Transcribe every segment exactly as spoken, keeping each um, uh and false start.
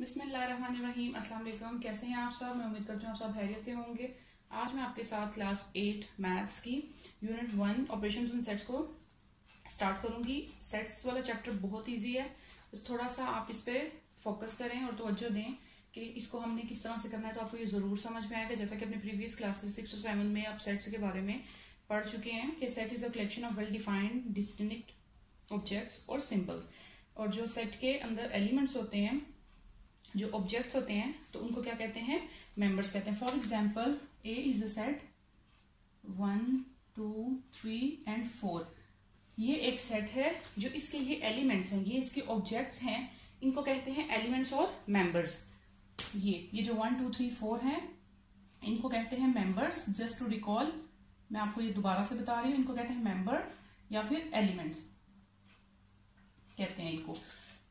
बिस्मिल्लाहिर्रहमानिर्रहीम, अस्सलाम वालेकुम। कैसे हैं आप सब? मैं उम्मीद करती हूँ आप सब खैरियत से होंगे। आज मैं आपके साथ क्लास एट मैथ्स की unit one operations on sets को स्टार्ट करूँगी। सेट्स वाला चैप्टर बहुत इजी है, बस थोड़ा सा आप इस पर फोकस करें और तवज्जो दें कि इसको हमने किस तरह से करना है, तो आपको ये ज़रूर समझ में आएगा। जैसा कि अपने प्रीवियस क्लासेस सिक्स और सेवन में आप सेट्स के बारे में पढ़ चुके हैं कि set is a collection of well defined distinct objects और सिंबल्स। और जो सेट के अंदर एलिमेंट्स होते हैं, जो ऑब्जेक्ट्स होते हैं, तो उनको क्या कहते हैं? मेंबर्स कहते हैं। For example, A is the set one two three and four. ये एक सेट है जो इसके ये एलिमेंट्स हैं, ये इसके ऑब्जेक्ट्स हैं, इनको कहते हैं एलिमेंट्स और मेंबर्स। ये ये जो वन टू थ्री फोर हैं इनको कहते हैं मेंबर्स। जस्ट टू रिकॉल, मैं आपको ये दोबारा से बता रही हूँ, इनको कहते हैं मेंबर या फिर एलिमेंट्स कहते हैं इनको।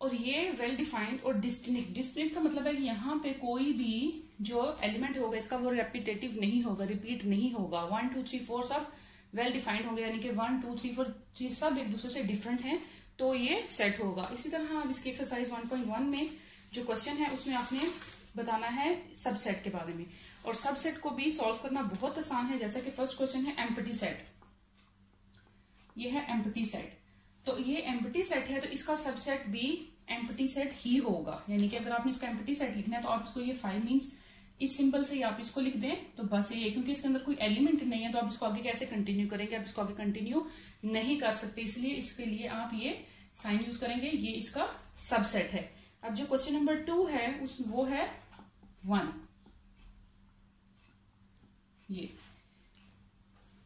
और ये वेल डिफाइंड और डिस्टिंक्ट, डिस्टिंक्ट का मतलब है कि यहाँ पे कोई भी जो एलिमेंट होगा इसका वो रेपिटेटिव नहीं होगा, रिपीट नहीं होगा। वन टू थ्री फोर सब वेल डिफाइंड होंगे, यानी कि one two three four three सब एक दूसरे से डिफरेंट हैं, तो ये सेट होगा। इसी तरह अब इसकी एक्सरसाइज वन पॉइंट वन में जो क्वेश्चन है उसमें आपने बताना है सबसेट के बारे में, और सबसेट को भी सॉल्व करना बहुत आसान है। जैसा कि फर्स्ट क्वेश्चन है एम्प्टी सेट, ये है एम्प्टी सेट, तो ये एम्प्टी सेट है तो इसका सबसेट भी एम्प्टी सेट ही होगा। यानी कि अगर आपने इसका एम्प्टी सेट लिखना है तो आप इसको ये फाइव मीन्स इस सिंपल से ही आप इसको लिख दें, तो बस ये, क्योंकि इसके अंदर कोई एलिमेंट नहीं है तो आप इसको आगे कैसे कंटिन्यू करेंगे? आप इसको आगे कंटिन्यू नहीं कर सकते, इसलिए इसके लिए आप ये साइन यूज करेंगे। ये इसका सबसेट है। अब जो क्वेश्चन नंबर टू है उस वो है वन। ये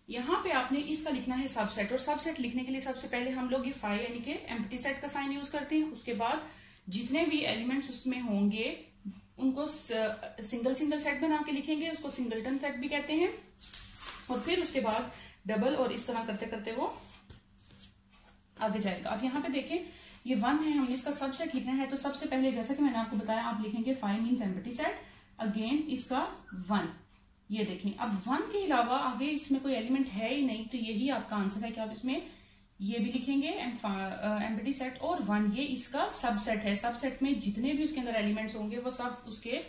यहाँ पे आपने इसका लिखना है सबसेट, और सबसेट लिखने के लिए सबसे पहले हम लोग ये फाइव यानी कि एम्प्टी सेट का साइन यूज करते हैं। उसके बाद जितने भी एलिमेंट्स उसमें होंगे उनको सिंगल सिंगल सेट बना के लिखेंगे, उसको सिंगलटन सेट भी कहते हैं। और फिर उसके बाद डबल, और इस तरह करते करते वो आगे जाएगा। अब यहाँ पे देखें, ये वन है, हमने इसका सबसेट लिखना है, तो सबसे पहले जैसा कि मैंने आपको बताया आप लिखेंगे five means empty set, again इसका वन। ये देखें, अब वन के अलावा आगे इसमें कोई एलिमेंट है ही नहीं, तो यही आपका आंसर है कि आप इसमें ये भी लिखेंगे एम्प्टी सेट और वन। ये इसका सबसेट है, सबसेट में जितने भी उसके अंदर एलिमेंट्स होंगे वो सब उसके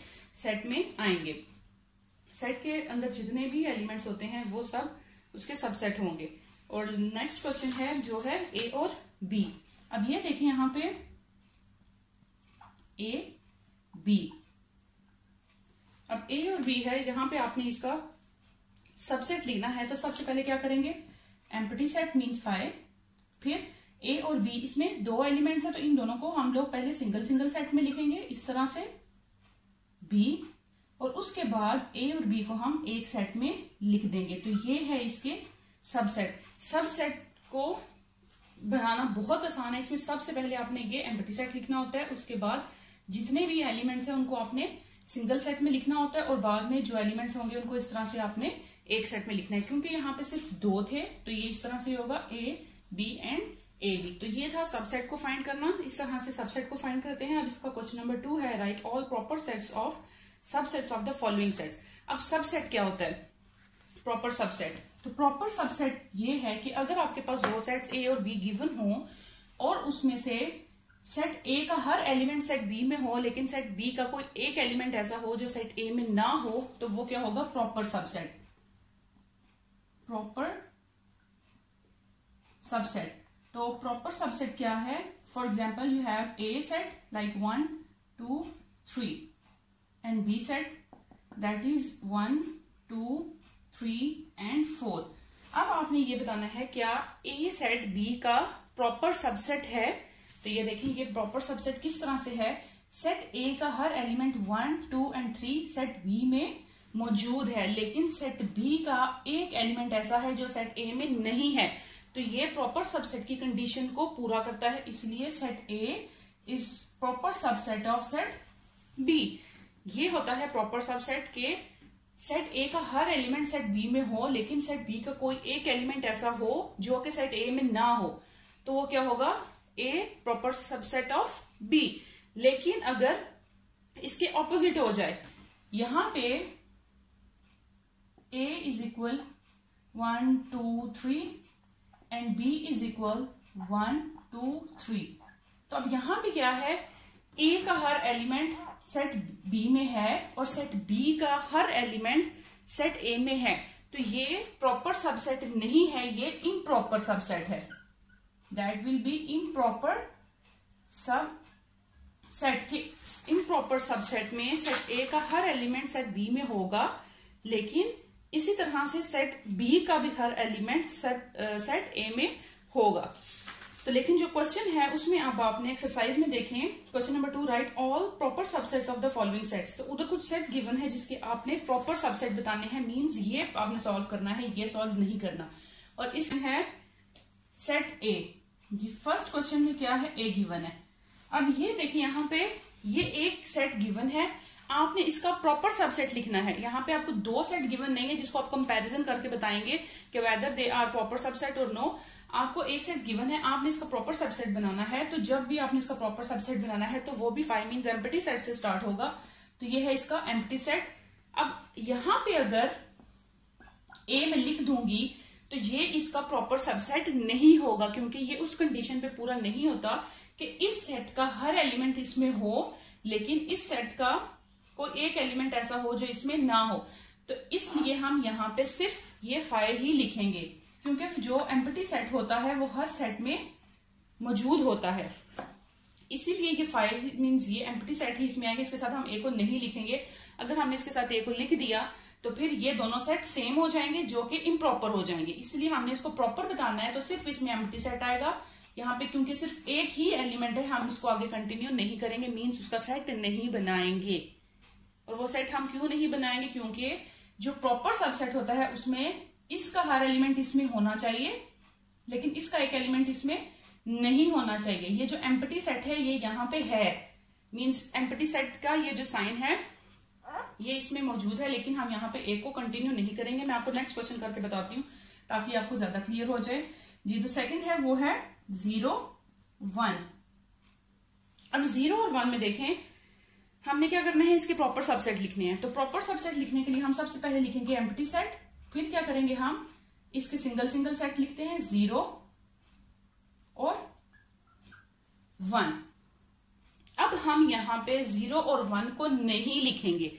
सेट में आएंगे। सेट के अंदर जितने भी एलिमेंट्स होते हैं वो सब उसके सबसेट होंगे। और नेक्स्ट क्वेश्चन है जो है ए और बी। अब ये देखें यहाँ पे ए बी, अब ए और बी है, यहाँ पे आपने इसका सबसेट लिखना है, तो सबसे पहले क्या करेंगे? एम्प्टी सेट मींस फाइव, फिर ए और बी, इसमें दो एलिमेंट्स हैं तो इन दोनों को हम लोग पहले सिंगल सिंगल सेट में लिखेंगे इस तरह से बी, और उसके बाद ए और बी को हम एक सेट में लिख देंगे। तो ये है इसके सबसेट। सबसेट को बनाना बहुत आसान है, इसमें सबसे पहले आपने ये एम्प्टी सेट लिखना होता है, उसके बाद जितने भी एलिमेंट्स हैं उनको आपने सिंगल सेट में लिखना होता है, और बाद में जो एलिमेंट्स होंगे उनको इस तरह से आपने एक सेट में लिखना है। क्योंकि यहाँ पे सिर्फ दो थे तो ये इस तरह से होगा A B and A B. तो ये था सबसेट को फाइंड करना, इस तरह से सबसेट को फाइंड करते हैं। अब इसका क्वेश्चन नंबर टू है write all proper sets of subsets of the following sets. अब सबसेट क्या होता है? प्रॉपर सबसेट, तो प्रॉपर सबसेट ये है कि अगर आपके पास दो सेट्स ए और बी गिवन हो और उसमें से सेट ए का हर एलिमेंट सेट बी में हो, लेकिन सेट बी का कोई एक एलिमेंट ऐसा हो जो सेट ए में ना हो, तो वो क्या होगा? Proper subset. प्रॉपर सबसेट, तो प्रॉपर सबसेट क्या है? For example, you have a set like one two three and B set that is one two three and four. अब आपने ये बताना है क्या ए सेट बी का प्रॉपर सबसेट है? तो ये देखिए, ये प्रॉपर सबसेट किस तरह से है? सेट ए का हर element one two and three set B में मौजूद है, लेकिन सेट बी का एक एलिमेंट ऐसा है जो सेट ए में नहीं है, तो ये प्रॉपर सबसेट की कंडीशन को पूरा करता है, इसलिए set A is proper subset of set B. ये होता है प्रॉपर सबसेट के सेट ए का हर एलिमेंट सेट बी में हो, लेकिन सेट बी का कोई एक एलिमेंट ऐसा हो जो कि सेट ए में ना हो, तो वो क्या होगा? A proper subset of B. लेकिन अगर इसके ऑपोजिट हो जाए, यहां पे A is equal one two three and B is equal one two three, तो अब यहां पे क्या है? ए का हर एलिमेंट सेट बी में है और सेट बी का हर एलिमेंट सेट ए में है, तो ये प्रॉपर सबसेट नहीं है, ये इम्प्रॉपर सबसेट है. That will be improper subset के इम्प्रॉपर सबसेट में सेट ए का हर एलिमेंट सेट बी में होगा, लेकिन इसी तरह से सेट बी का भी हर एलिमेंट सेट सेट ए में होगा. तो लेकिन जो क्वेश्चन है उसमें अब आपने एक्सरसाइज में देखें, question number two, write all proper subsets of the following sets. तो उधर कुछ सेट गिवन है जिसके आपने प्रॉपर सबसेट बताने हैं, मींस ये आपने सॉल्व करना है, ये सॉल्व नहीं करना. और इसमें है set A ji. First question में क्या है, ए गिवन है. अब ये देखिए यहाँ पे ये एक सेट गिवन है, आपने इसका प्रॉपर सबसेट लिखना है. यहाँ पे आपको दो सेट गिवन नहीं है जिसको आप कंपैरिजन करके बताएंगे कि whether they are proper subset और नो. आपको एक सेट गिवन है, आपने इसका प्रॉपर सबसेट बनाना है. तो जब भी आपने इसका प्रॉपर सबसेट बनाना है तो वो भी फाइव मीन्स एम्प्टी सेट से स्टार्ट होगा. तो ये है इसका एम्प्टी सेट. अब यहाँ पे अगर ए में लिख दूंगी तो ये इसका प्रॉपर सबसेट नहीं होगा, क्योंकि ये उस कंडीशन पे पूरा नहीं होता कि इस सेट का हर एलिमेंट इसमें हो लेकिन इस सेट का कोई एक एलिमेंट ऐसा हो जो इसमें ना हो. तो इसलिए हम यहाँ पे सिर्फ ये फाइव ही लिखेंगे, क्योंकि जो एम्प्टी सेट होता है वो हर सेट में मौजूद होता है, इसीलिए ये फाइव मीन्स ये एम्प्टी सेट ही इसमें आएंगे. इसके साथ हम ए को नहीं लिखेंगे. अगर हमने इसके साथ ए को लिख दिया तो फिर ये दोनों सेट सेम हो जाएंगे जो कि इम्प्रॉपर हो जाएंगे, इसलिए हमने इसको प्रॉपर बताना है. तो सिर्फ इसमें एम्प्टी सेट आएगा यहाँ पे, क्योंकि सिर्फ एक ही एलिमेंट है, हम इसको आगे कंटिन्यू नहीं करेंगे, मीन्स उसका सेट नहीं बनाएंगे. और वो सेट हम क्यों नहीं बनाएंगे, क्योंकि जो प्रॉपर सबसेट होता है उसमें इसका हर एलिमेंट इसमें होना चाहिए लेकिन इसका एक एलिमेंट इसमें नहीं होना चाहिए. ये जो एम्प्टी सेट है ये यहाँ पे है, मीन्स एम्प्टी सेट का ये जो साइन है ये इसमें मौजूद है, लेकिन हम यहाँ पे एक को कंटिन्यू नहीं करेंगे. मैं आपको नेक्स्ट क्वेश्चन करके बताती हूँ ताकि आपको ज्यादा क्लियर हो जाए जी. तो सेकंड है वो है जीरो वन. अब जीरो और वन में देखें हमने क्या करना है, इसके प्रॉपर सबसेट लिखने हैं. तो प्रॉपर सबसेट लिखने के लिए हम सबसे पहले लिखेंगे एम्प्टी सेट, फिर क्या करेंगे हम इसके सिंगल सिंगल सेट लिखते हैं जीरो और वन. अब हम यहाँ पे जीरो और वन को नहीं लिखेंगे.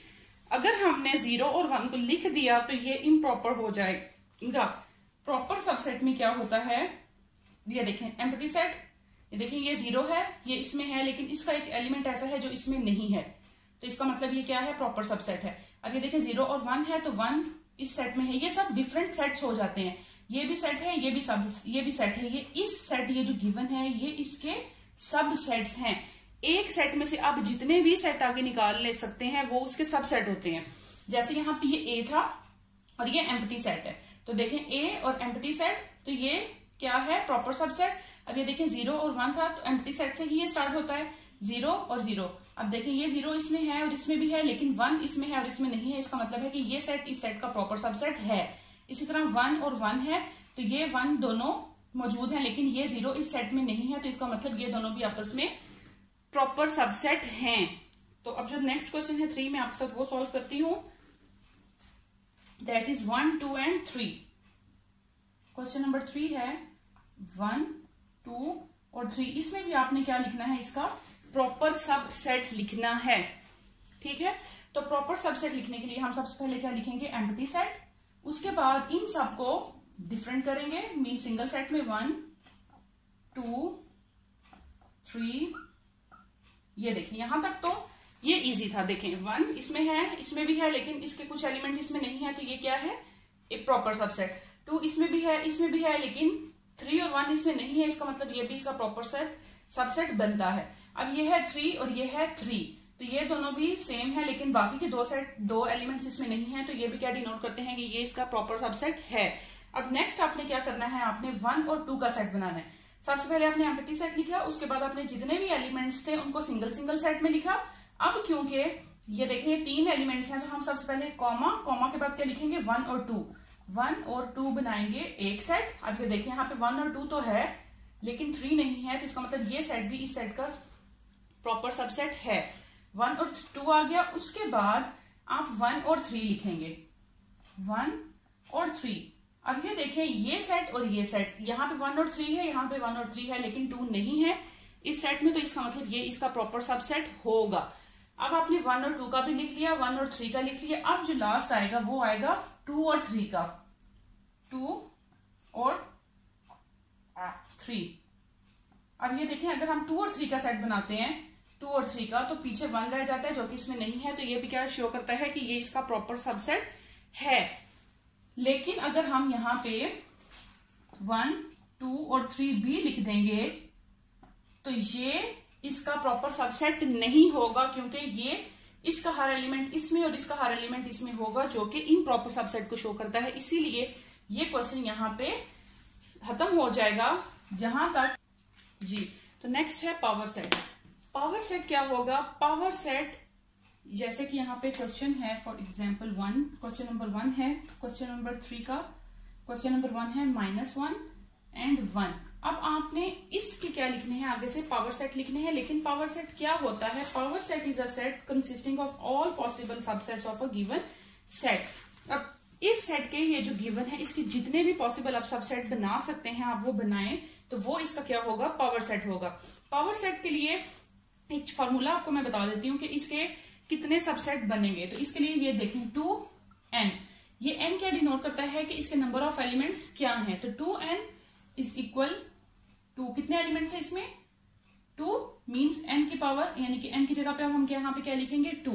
अगर हमने जीरो और वन को लिख दिया तो ये इम्प्रॉपर हो जाएगा. प्रॉपर सबसेट में क्या होता है, ये देखें एम्प्टी सेट, ये देखें ये जीरो है, ये इसमें है लेकिन इसका एक एलिमेंट ऐसा है जो इसमें नहीं है, तो इसका मतलब ये क्या है, प्रॉपर सबसेट है. अब ये देखें जीरो और वन है तो वन इस सेट में है, ये सब डिफरेंट सेट्स हो जाते हैं, ये भी सेट है, ये भी सब ये भी सेट है, ये इस सेट ये जो गिवन है ये इसके सब सेट्स हैं. एक सेट में से आप जितने भी सेट आगे निकाल ले सकते हैं वो उसके सब सेट होते हैं. जैसे यहाँ पे ये ए था और ये एम्प्टी सेट है, तो देखें ए और एम्प्टी सेट, तो ये क्या है प्रॉपर सबसेट. अब ये देखें जीरो और वन था तो एम्प्टी सेट से ही ये स्टार्ट होता है, जीरो और जीरो. अब देखें ये जीरो इसमें है और इसमें भी है, लेकिन वन इसमें है और इसमें नहीं है, इसका मतलब है कि ये सेट इस सेट का प्रॉपर सबसेट है. इसी तरह वन और वन है तो ये वन दोनों मौजूद है लेकिन ये जीरो इस सेट में नहीं है, तो इसका मतलब ये दोनों भी आपस में प्रॉपर सबसेट हैं. तो अब जो नेक्स्ट क्वेश्चन है थ्री, मैं आप सब वो सॉल्व करती हूँ. That is one two and three. Question number three है वन टू और थ्री. इसमें भी आपने क्या लिखना है, इसका प्रॉपर सबसेट लिखना है. ठीक है, तो प्रॉपर सबसेट लिखने के लिए हम सबसे पहले क्या लिखेंगे, एम्प्टी सेट. उसके बाद इन सबको डिफरेंट करेंगे, मीन सिंगल सेट में वन टू थ्री. ये देखिए यहां तक तो ये इजी था. देखें वन इसमें है, इसमें भी है लेकिन इसके कुछ एलिमेंट इसमें नहीं है, तो ये क्या है, एक प्रॉपर सबसेट. टू इसमें भी है, इसमें भी है लेकिन थ्री और वन इसमें नहीं है, इसका मतलब ये भी इसका प्रॉपर सेट सबसेट बनता है. अब ये है थ्री और ये है थ्री, तो ये दोनों भी सेम है लेकिन बाकी के दो सेट दो एलिमेंट्स इसमें नहीं है, तो ये भी क्या डिनोट करते हैं कि ये इसका प्रॉपर सबसेट है. अब नेक्स्ट आपने क्या करना है, आपने वन और टू का सेट बनाना है. सबसे पहले आपने एम्प्टी सेट लिखा, उसके बाद आपने जितने भी एलिमेंट्स थे उनको सिंगल सिंगल सेट में लिखा. अब क्योंकि ये देखिए तीन एलिमेंट्स हैं तो हम सबसे पहले कॉमा, कॉमा के बाद क्या लिखेंगे, वन और टू. वन और टू बनाएंगे एक सेट. अब ये देखें यहाँ पे वन और टू तो है लेकिन थ्री नहीं है, तो इसका मतलब ये सेट भी इस सेट का प्रॉपर सबसेट है. वन और टू आ गया, उसके बाद आप वन और थ्री लिखेंगे, वन और थ्री. अब ये देखें ये सेट और ये सेट, यहाँ पे वन और थ्री है, यहाँ पे वन और थ्री है लेकिन टू नहीं है इस सेट में, तो इसका मतलब ये इसका प्रॉपर सबसेट होगा. अब आपने वन और टू का भी लिख लिया, वन और थ्री का लिख लिया। अब जो लास्ट आएगा वो आएगा टू और थ्री का, टू और थ्री। अब ये देखें, अगर हम टू और थ्री का सेट बनाते हैं, टू और थ्री का, तो पीछे वन रह जाता है जो कि इसमें नहीं है, तो ये भी क्या शो करता है कि ये इसका प्रॉपर सबसेट है। लेकिन अगर हम यहाँ पे वन, टू और थ्री भी लिख देंगे तो ये इसका प्रॉपर सबसेट नहीं होगा, क्योंकि ये इसका हर एलिमेंट इसमें और इसका हर एलिमेंट इसमें होगा जो कि इम्प्रॉपर सबसेट को शो करता है। इसीलिए ये क्वेश्चन यहाँ पे खत्म हो जाएगा जहां तक जी। तो नेक्स्ट है पावर सेट। पावर सेट क्या होगा? पावर सेट जैसे कि यहाँ पे क्वेश्चन है, for example one, question number one है, क्वेश्चन नंबर थ्री का, क्वेश्चन नंबर वन है माइनस वन एंड वन। अब आपने इसके क्या लिखने हैं आगे से, पावर सेट लिखने हैं। लेकिन पावर सेट क्या होता है? Power set is a set consisting of all possible subsets of a given set. अब इस सेट के ये जो गिवन है इसके जितने भी पॉसिबल आप सबसेट बना सकते हैं आप वो बनाएं, तो वो इसका क्या होगा? पावर सेट होगा। पावर सेट के लिए एक फॉर्मूला आपको मैं बता देती हूँ कि इसके कितने सबसेट बनेंगे। तो इसके लिए ये देखें टू एन, ये एन क्या डिनोट करता है कि इसके नंबर ऑफ एलिमेंट्स क्या हैं। तो two n is equal to, कितने एलिमेंट्स है इसमें? टू मीन्स एन की पावर, यानी कि एन की जगह पे हम यहाँ पे क्या लिखेंगे? टू।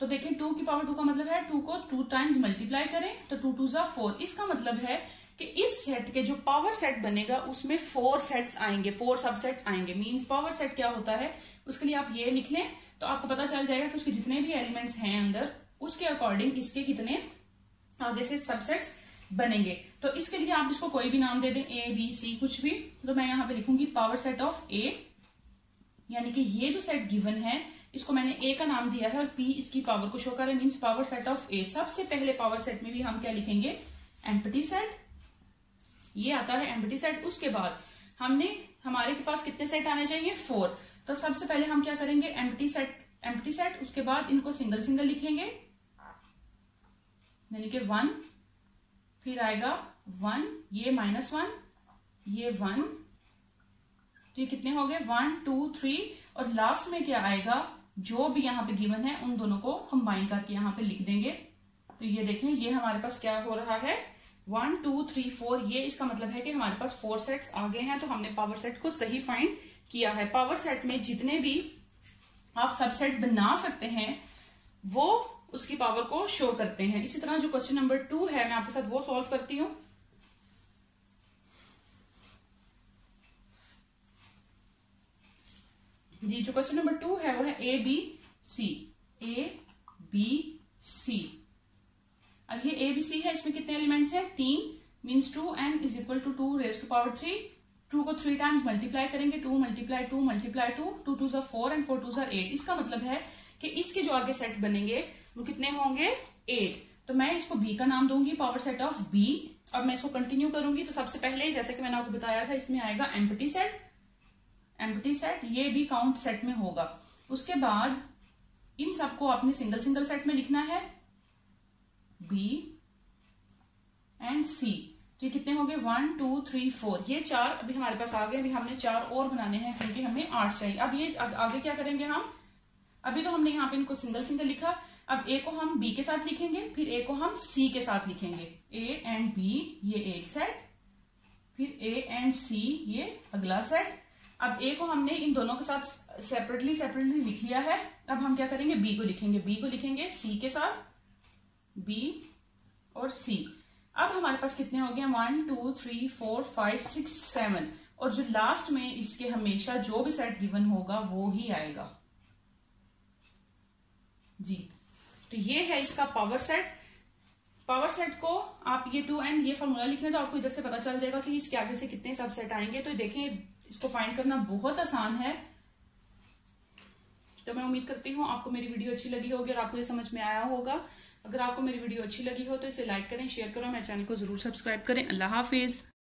तो देखें टू की पावर टू का मतलब है टू को टू टाइम्स मल्टीप्लाई करें तो टू टू जा फोर। इसका मतलब है कि इस सेट के जो पावर सेट बनेगा उसमें फोर सेट्स आएंगे, फोर सबसेट्स आएंगे। मींस पावर सेट क्या होता है, उसके लिए आप ये लिख लें तो आपको पता चल जाएगा कि उसके जितने भी एलिमेंट्स हैं अंदर उसके अकॉर्डिंग इसके कितने आगे से सबसेट्स बनेंगे। तो इसके लिए आप इसको कोई भी नाम दे दें, ए, बी, सी, कुछ भी। तो मैं यहाँ पे लिखूंगी पावर सेट ऑफ ए, यानी कि ये जो सेट गिवन है इसको मैंने ए का नाम दिया है और पी इसकी पावर को शो कर रहा है, means power set of A. सबसे पहले पावर सेट में भी हम क्या लिखेंगे? एम्प्टी सेट, ये आता है एम्प्टी सेट। उसके बाद हमने हमारे के पास कितने सेट आने चाहिए? फोर। तो सबसे पहले हम क्या करेंगे? Empty set, empty set. उसके बाद इनको सिंगल सिंगल लिखेंगे, यानी कि वन, फिर आएगा वन, ये माइनस वन, ये वन। तो ये कितने हो गए? वन, टू, थ्री और लास्ट में क्या आएगा? जो भी यहाँ पे गिवन है उन दोनों को कंबाइन करके यहाँ पे लिख देंगे। तो ये देखें, ये हमारे पास क्या हो रहा है? One, two, three, four. ये इसका मतलब है कि हमारे पास फोर सेट्स आ गए हैं। तो हमने पावर सेट को सही फाइंड किया है। पावर सेट में जितने भी आप सबसेट बना सकते हैं वो उसकी पावर को शो करते हैं। इसी तरह जो क्वेश्चन नंबर टू है मैं आपके साथ वो सॉल्व करती हूँ। जी, जो क्वेश्चन नंबर टू है वो है A B C, A B C. अब ये ए बी सी है, इसमें कितने एलिमेंट्स हैं? तीन। Means two n is equal to two raise to power three, two को थ्री टाइम्स मल्टीप्लाई करेंगे, two multiply two multiply two, two two सा फोर एंड फोर टू सा एट। इसका मतलब है कि इसके जो आगे सेट बनेंगे वो कितने होंगे? एट। तो मैं इसको बी का नाम दूंगी, पावर सेट ऑफ बी। अब मैं इसको कंटिन्यू करूंगी। तो सबसे पहले जैसे कि मैंने आपको बताया था इसमें आएगा एम्प्टी सेट, एम्प्टी सेट, ये भी काउंट सेट में होगा। उसके बाद इन सबको आपने सिंगल सिंगल सेट में लिखना है, बी एंड सी। तो ये कितने हो गए? One, two, three, four. ये चार अभी हमारे पास आ गए। अभी हमने चार और बनाने हैं क्योंकि हमें आठ चाहिए। अब ये आगे क्या करेंगे हम? अभी तो हमने यहाँ पे इनको सिंगल सिंगल लिखा। अब ए को हम बी के साथ लिखेंगे, फिर ए को हम सी के साथ लिखेंगे। ए एंड बी ये एक सेट, फिर ए एंड सी ये अगला सेट। अब ए को हमने इन दोनों के साथ सेपरेटली सेपरेटली लिख लिया है। अब हम क्या करेंगे? बी को लिखेंगे, बी को लिखेंगे सी के साथ, बी और सी। अब हमारे पास कितने हो गए? One, two, three, four, five, six, seven. और जो लास्ट में इसके हमेशा जो भी सेट गिवन होगा वो ही आएगा जी। तो ये है इसका पावर सेट। पावर सेट को आप ये टू एन ये फॉर्मूला लिखने तो आपको इधर से पता चल जाएगा कि इसके आगे से कितने सबसेट आएंगे। तो देखें, इसको फाइंड करना बहुत आसान है। तो मैं उम्मीद करती हूँ आपको मेरी वीडियो अच्छी लगी होगी और आपको ये समझ में आया होगा। अगर आपको मेरी वीडियो अच्छी लगी हो तो इसे लाइक करें, शेयर करें, मेरे चैनल को जरूर सब्सक्राइब करें। अल्लाह हाफिज।